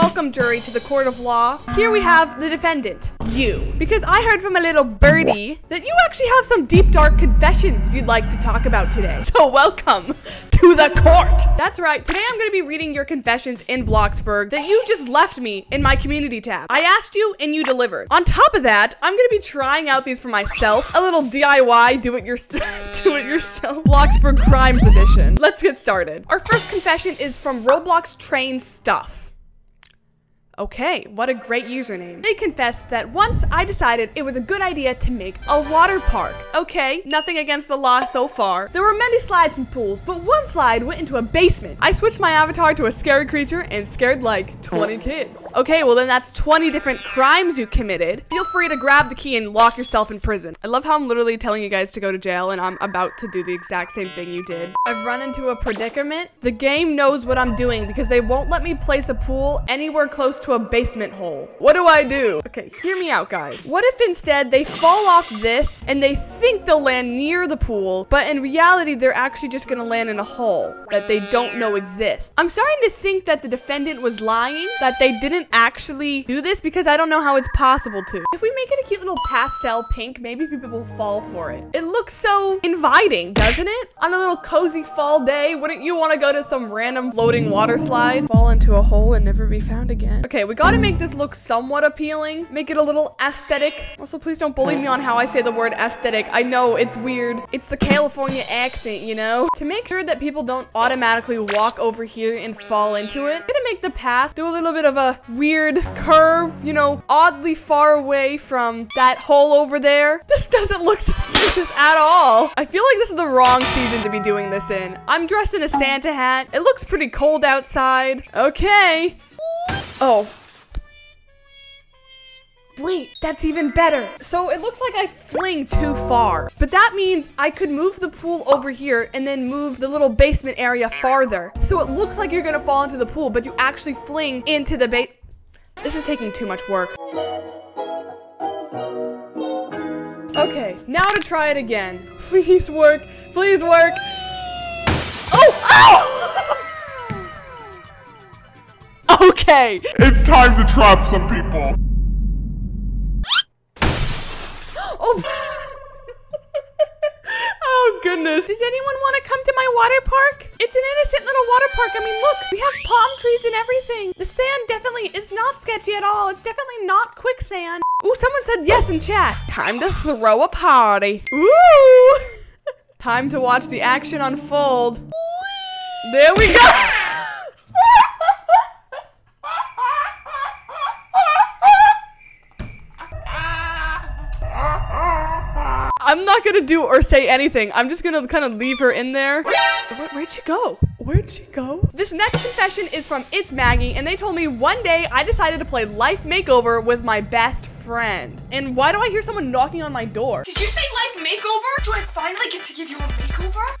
Welcome, jury, to the court of law. Here we have the defendant, you. Because I heard from a little birdie that you actually have some deep, dark confessions you'd like to talk about today. So welcome to the court. That's right. Today I'm going to be reading your confessions in Bloxburg that you just left me in my community tab. I asked you and you delivered. On top of that, I'm going to be trying out these for myself. A little DIY, do it yourself. Bloxburg Crimes Edition. Let's get started. Our first confession is from Roblox Train Stuff. Okay, what a great username. They confessed that once I decided it was a good idea to make a water park. Okay, nothing against the law so far. There were many slides and pools, but one slide went into a basement. I switched my avatar to a scary creature and scared like 20 kids. Okay, well then that's 20 different crimes you committed. Feel free to grab the key and lock yourself in prison. I love how I'm literally telling you guys to go to jail and I'm about to do the exact same thing you did. I've run into a predicament. The game knows what I'm doing because they won't let me place a pool anywhere close to a basement hole. What do I do? Okay, hear me out, guys. What if instead they fall off this and they think they'll land near the pool, but in reality, they're actually just gonna land in a hole that they don't know exists? I'm starting to think that the defendant was lying, that they didn't actually do this because I don't know how it's possible to. If we make it a cute little pastel pink, maybe people will fall for it. It looks so inviting, doesn't it? On a little cozy fall day, wouldn't you wanna go to some random floating water slide, fall into a hole and never be found again? Okay, we gotta make this look somewhat appealing. Make it a little aesthetic. Also, please don't bully me on how I say the word aesthetic. I know, it's weird. It's the California accent, you know? To make sure that people don't automatically walk over here and fall into it, I'm gonna make the path do a little bit of a weird curve, you know, oddly far away from that hole over there. This doesn't look suspicious at all. I feel like this is the wrong season to be doing this in. I'm dressed in a Santa hat. It looks pretty cold outside. Okay. Oh. Wait, that's even better. So it looks like I fling too far, but that means I could move the pool over here and then move the little basement area farther. So it looks like you're gonna fall into the pool, but you actually fling into the base. This is taking too much work. Okay, now to try it again. Please work, please work. Oh, ow! Okay. It's time to trap some people. Oh goodness. Does anyone want to come to my water park? It's an innocent little water park. I mean, look, we have palm trees and everything. The sand definitely is not sketchy at all. It's definitely not quicksand. Ooh, someone said yes in chat. Time to throw a party. Ooh. Time to watch the action unfold. There we go. I'm not gonna do or say anything. I'm just gonna kind of leave her in there. Where'd she go? Where'd she go? This next confession is from It's Maggie, and they told me one day I decided to play Life Makeover with my best friend. And why do I hear someone knocking on my door? Did you say Life Makeover? Do I finally get to give you a makeover?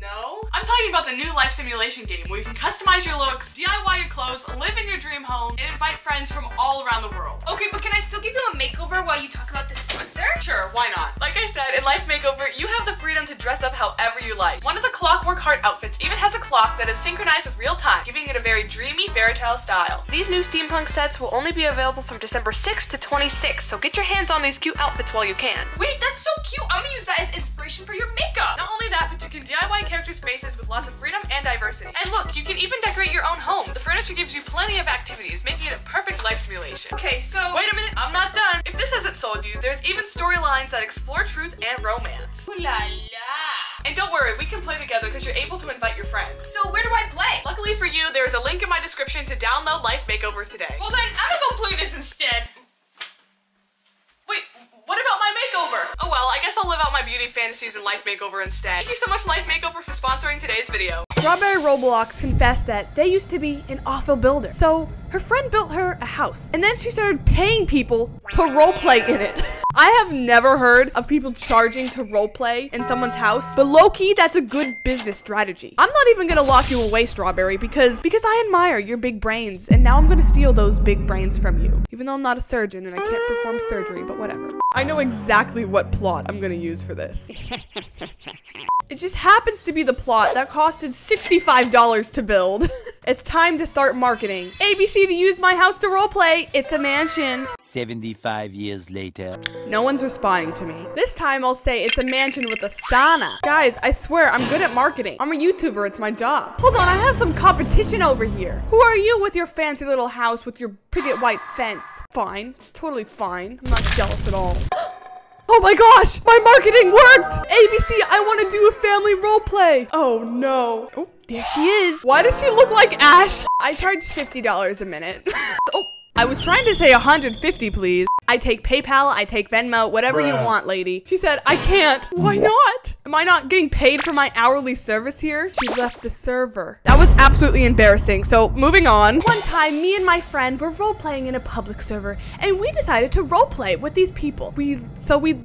No. I'm talking about the new life simulation game where you can customize your looks, DIY your clothes, live in your dream home, and invite friends from all around the world. Okay, but can I still give you a makeover while you talk about the sponsor? Sure, why not? Like I said, in Life Makeover, you have the freedom to dress up however you like. One of the Clockwork Heart outfits even has a clock that is synchronized with real time, giving it a very dreamy fairytale style. These new steampunk sets will only be available from December 6th to 26th, so get your hands on these cute outfits while you can. Wait, that's so cute! I'm gonna use that as inspiration for your makeup! Not only that, but you can DIY characters' faces with lots of freedom and diversity. And look, you can even decorate your own home. The furniture gives you plenty of activities, making it a perfect life simulation. Okay, so wait a minute, I'm not done. If this hasn't sold you, there's even storylines that explore truth and romance. Ooh la la. And don't worry, we can play together because you're able to invite your friends. So where do I play? Luckily for you, there's a link in my description to download Life Makeover today. Well then, I'm gonna go play this instead. Wait, what about my makeover? Oh well, I guess I'll live out my beauty fantasies in Life Makeover instead. Thank you so much, Life Makeover, for sponsoring today's video. Strawberry Roblox confessed that they used to be an awful builder. So her friend built her a house, and then she started paying people to roleplay in it. I have never heard of people charging to roleplay in someone's house, but low-key, that's a good business strategy. I'm not even gonna lock you away, Strawberry, because I admire your big brains, and now I'm gonna steal those big brains from you. Even though I'm not a surgeon and I can't perform surgery, but whatever. I know exactly what plot I'm gonna use for this. It just happens to be the plot that costed $65 to build. It's time to start marketing. ABC to use my house to roleplay. It's a mansion. 75 years later. No one's responding to me. This time I'll say it's a mansion with a sauna. Guys, I swear I'm good at marketing. I'm a YouTuber, it's my job. Hold on, I have some competition over here. Who are you with your fancy little house with your picket white fence? Fine, it's totally fine. I'm not jealous at all. Oh my gosh, my marketing worked! ABC, I want to do a family role play. Oh no. Oh, there she is. Why does she look like Ash? I charge $50 a minute. Oh, I was trying to say 150, please. I take PayPal, I take Venmo, whatever you want, lady. She said, I can't. Why not? Am I not getting paid for my hourly service here? She left the server. That was absolutely embarrassing, so moving on. One time, me and my friend were role-playing in a public server, and we decided to role-play with these people. So we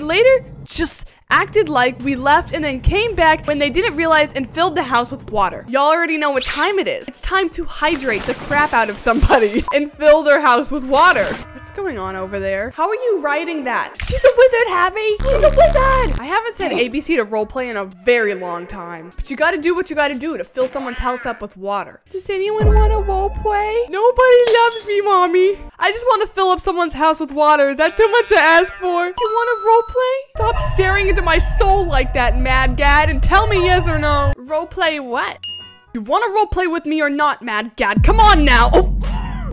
later just acted like we left and then came back when they didn't realize and filled the house with water. Y'all already know what time it is. It's time to hydrate the crap out of somebody and fill their house with water. What's going on over there? How are you writing that? She's a wizard, Javi. She's a wizard. I haven't said ABC to roleplay in a very long time, but you gotta do what you gotta do to fill someone's house up with water. Does anyone want a roleplay? Nobody loves me, mommy. I just want to fill up someone's house with water. Is that too much to ask for? You want a roleplay? Stop staring at to my soul like that, Mad Gad, and tell me yes or no. Roleplay what? You wanna roleplay with me or not, Mad Gad? Come on now. Oh.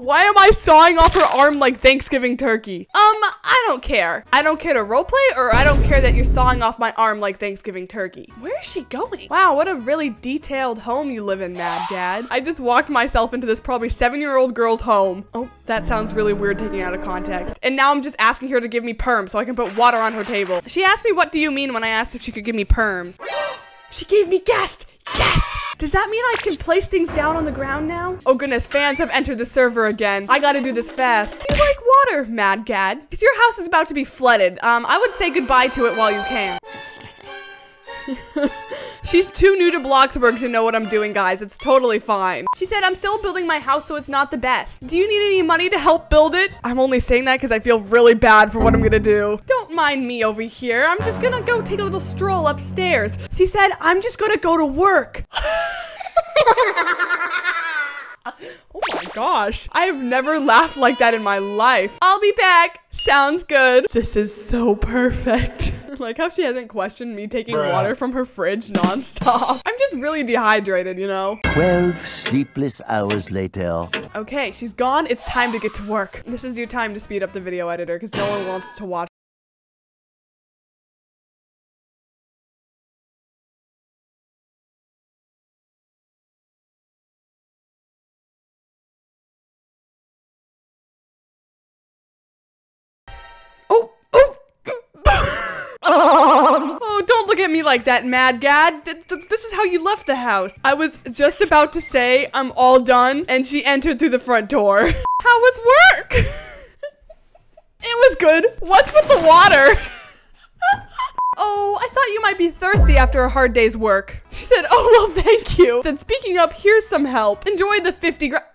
Why am I sawing off her arm like Thanksgiving turkey? I don't care. I don't care to roleplay, or I don't care that you're sawing off my arm like Thanksgiving turkey. Where is she going? Wow, what a really detailed home you live in, Mad Dad. I just walked myself into this probably 7-year-old girl's home. Oh, that sounds really weird taking out of context. And now I'm just asking her to give me perms so I can put water on her table. She asked me what do you mean when I asked if she could give me perms. She gave me guest. Yes! Does that mean I can place things down on the ground now? Oh goodness, fans have entered the server again. I gotta do this fast. You like water, Mad Gad? 'Cause your house is about to be flooded. I would say goodbye to it while you can. She's too new to Bloxburg to know what I'm doing, guys. It's totally fine. She said, I'm still building my house, so it's not the best. Do you need any money to help build it? I'm only saying that because I feel really bad for what I'm gonna do. Don't mind me over here. I'm just gonna go take a little stroll upstairs. She said, I'm just gonna go to work. Oh my gosh. I have never laughed like that in my life. I'll be back. Sounds good. This is so perfect. Like how she hasn't questioned me taking water from her fridge nonstop. I'm just really dehydrated, you know? 12 sleepless hours later. Okay, she's gone. It's time to get to work. This is your time to speed up the video editor because no one wants to watch. Oh, don't look at me like that, Mad Gad. This is how you left the house. I was just about to say I'm all done, and she entered through the front door. How was work? It was good. What's with the water? Oh, I thought you might be thirsty after a hard day's work. She said, oh, well, thank you. Then speaking up, here's some help. Enjoy the 50 grand.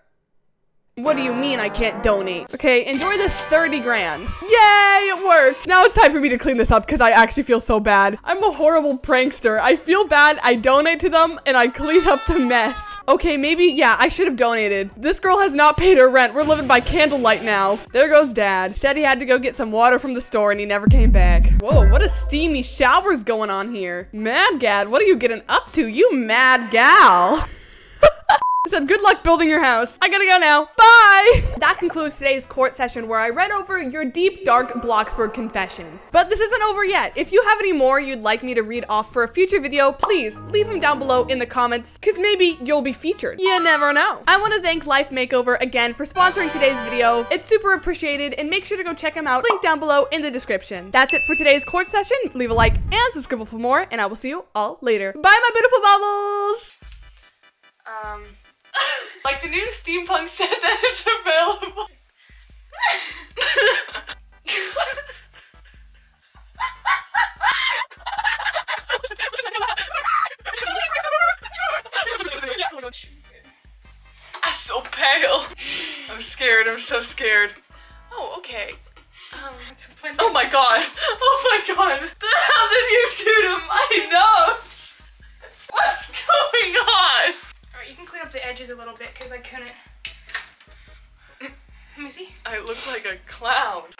What do you mean I can't donate? Okay, enjoy this 30 grand. Yay, it worked. Now it's time for me to clean this up because I actually feel so bad. I'm a horrible prankster. I feel bad, I donate to them, and I clean up the mess. Okay, maybe, yeah, I should have donated. This girl has not paid her rent. We're living by candlelight now. There goes Dad. Said he had to go get some water from the store and he never came back. Whoa, what a steamy shower's going on here. Mad Gad, what are you getting up to? You mad gal. I said, good luck building your house. I gotta go now. Bye! That concludes today's court session where I read over your deep, dark Bloxburg confessions. But this isn't over yet. If you have any more you'd like me to read off for a future video, please leave them down below in the comments because maybe you'll be featured. You never know. I want to thank Life Makeover again for sponsoring today's video. It's super appreciated and make sure to go check them out. Link down below in the description. That's it for today's court session. Leave a like and subscribe for more and I will see you all later. Bye, my beautiful bubbles! Like the new steampunk set that is available. so pale. I'm scared. I'm so scared. Oh, okay. Oh my god. Oh my god. What the hell did you do to my nose? What's going on? Alright, you can clean up the edges a little bit because I couldn't. Let me see. I look like a clown.